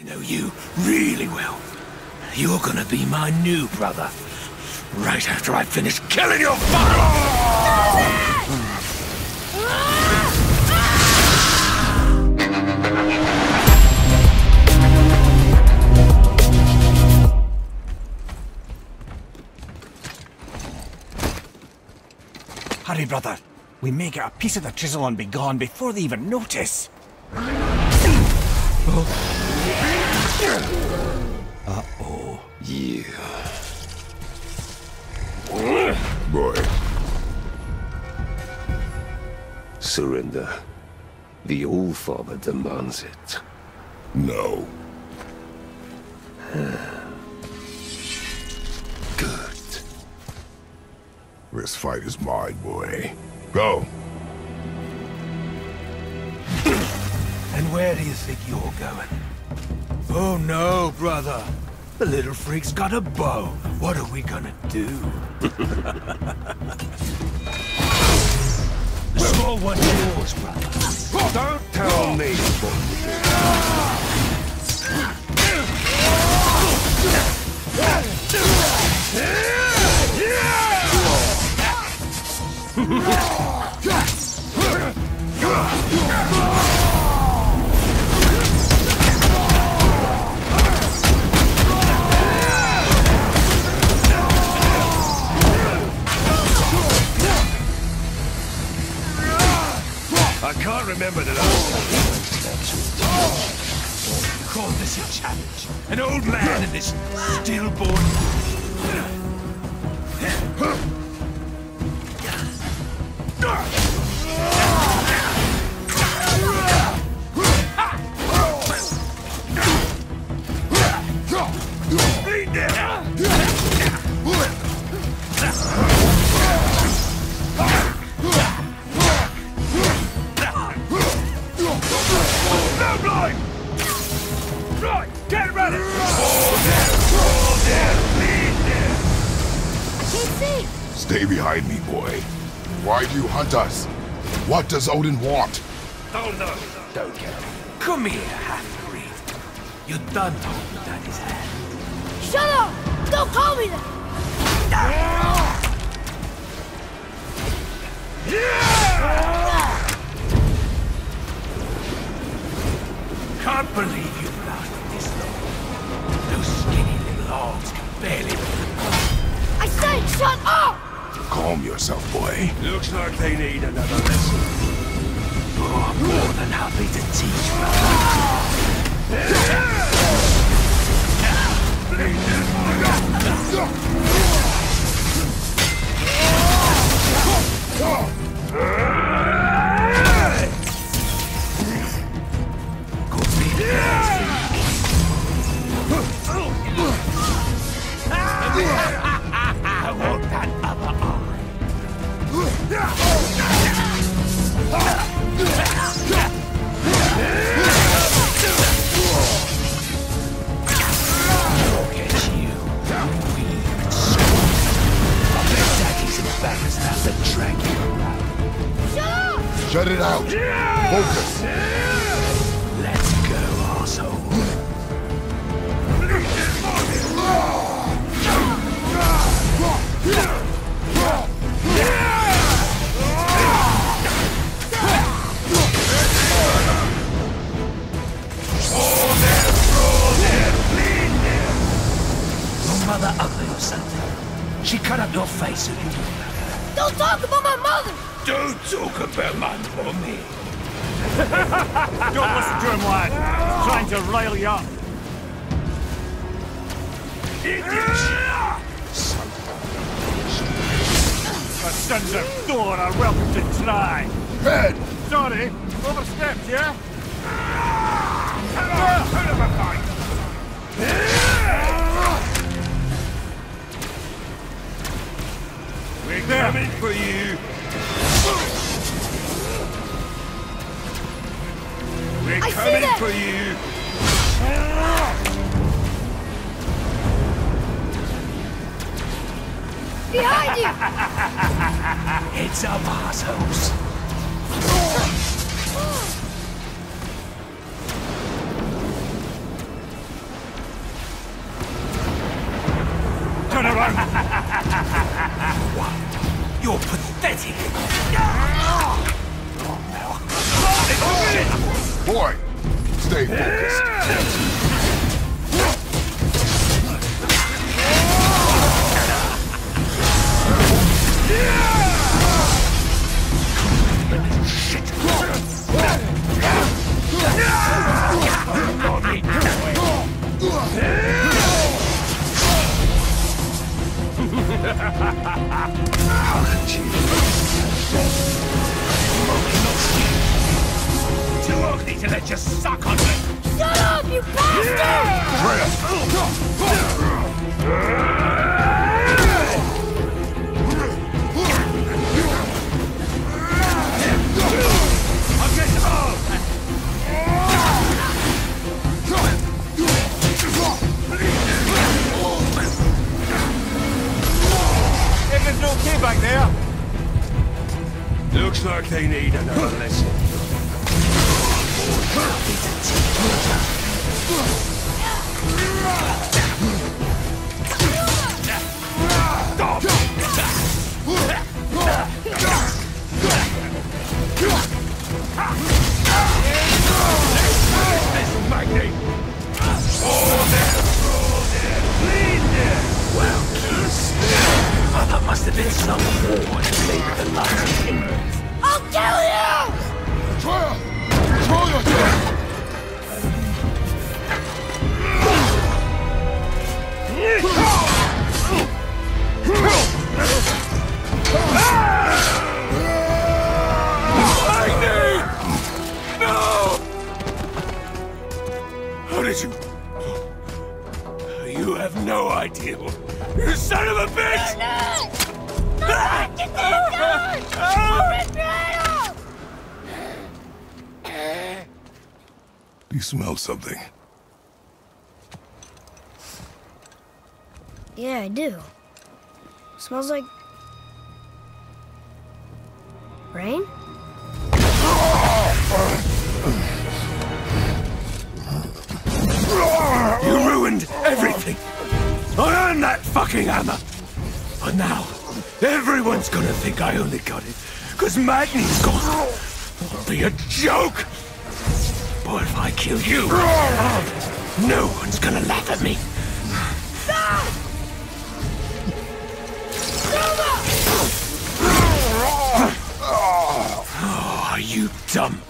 I know you really well. You're gonna be my new brother. Right after I finish killing your father! Hurry, brother. We may get a piece of the chisel and be gone before they even notice. Uh-oh. Yeah. Boy. Surrender. The Allfather demands it. No. This fight is mine, boy. Go! And where do you think you're going? Oh no, brother! The little freak's got a bow. What are we gonna do? The small one's yours, brother. Don't tell me what to do. I can't remember the last time. You call this a challenge? An old man and this stillborn. Right, get ready! Fall down, lean down! She's safe! Stay behind me, boy. Why do you hunt us? What does Odin want? Oh no, don't get him. Come here, half-breed. You done told me that is hand. Shut up! Don't call me that! Yeah! Can't believe you've lasted this long. Those skinny little arms can barely move. I said shut up! Calm yourself, boy. Looks like they need another lesson. Oh, I'm more than happy to teach, I want that other arm. Look at you, weird soul. I bet Daddy's embarrassed enough to drag you around. Shut up! Shut it out! Focus! Let's go, asshole. Mother ugly or something. She cut up your face if you talk about her. Don't talk about my mother! Don't talk about my mommy. Don't listen to him, lad. He's trying to rile you up. The sons of Thor are welcome to try. Head! Sorry, overstepped, yeah? Out of my mind! We're coming for you! We're coming for you! Behind you! It's up, assholes! alone. What? You're pathetic. Oh, no. Boy, stay focused. Too ugly to let you suck on me! Shut up, you bastard! Freya! There's no key back there. Looks like they need another lesson. Magni. Oh, there. Bleed there. Well, oh, that must have been some war to leave the last kingdom. I'll kill you! Atreus! Control yourself! Magni! No! How did you... You have no idea. You son of a bitch! No! No! Not like it, no! Betrayal! You smell something? Yeah, I do. Smells like... rain? You ruined everything! I earned that fucking hammer! But now, everyone's gonna think I only got it because Magni's gone! It'll be a joke! But if I kill you, no one's gonna laugh at me! Oh, are you dumb?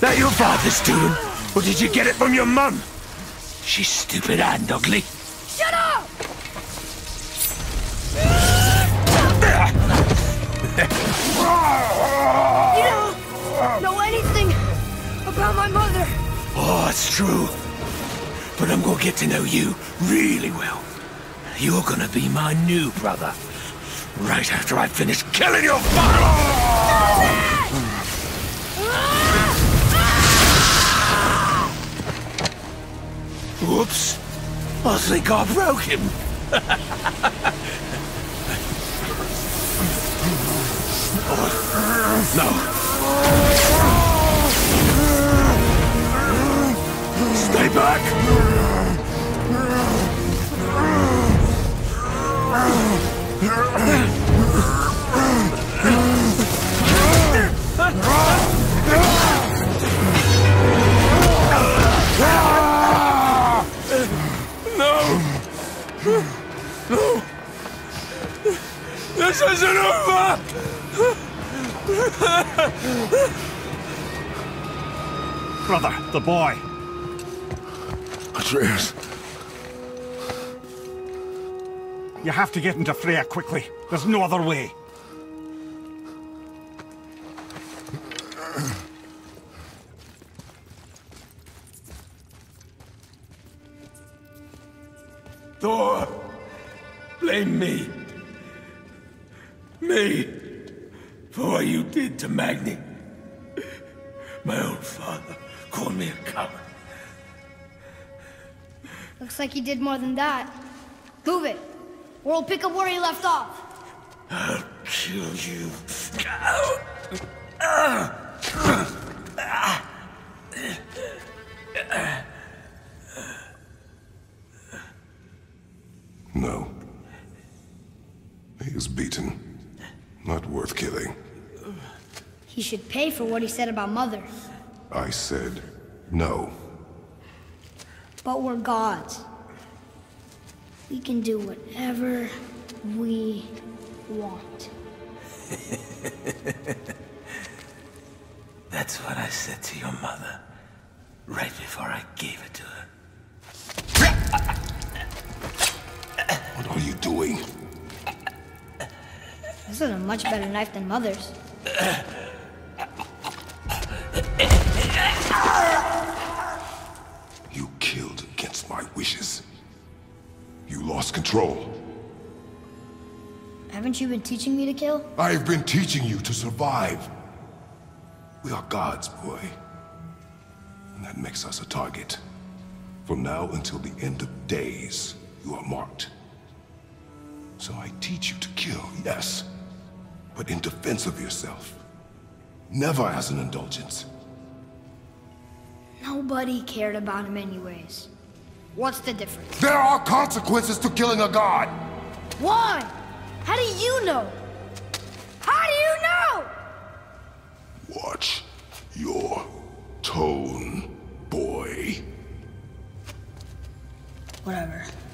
That your father's doing? Or did you get it from your mum? She's stupid and ugly. Shut up! You don't know anything about my mother. Oh, it's true. But I'm gonna get to know you really well. You're gonna be my new brother. Right after I finish killing your father! Whoops. I think I broke him! No! Stay back! No! This isn't over! Brother, the boy. Atreus. You have to get into Freya quickly. There's no other way. Thor! Blame me. Me. For what you did to Magni. My old father called me a coward. Looks like you did more than that. Move it. Or we'll pick up where he left off. I'll kill you. No. He is beaten. Not worth killing. He should pay for what he said about Mother. I said no. But we're gods. We can do whatever we want. That's what I said to your mother, right before I gave it to her. What are you doing? This is a much better knife than Mother's. You killed against my wishes. You lost control. Haven't you been teaching me to kill? I've been teaching you to survive. We are gods, boy. And that makes us a target. From now until the end of days, you are marked. So I teach you to kill, yes, but in defense of yourself. Never as an indulgence. Nobody cared about him anyways. What's the difference? There are consequences to killing a god! Why? How do you know? How do you know? Watch your tone, boy. Whatever.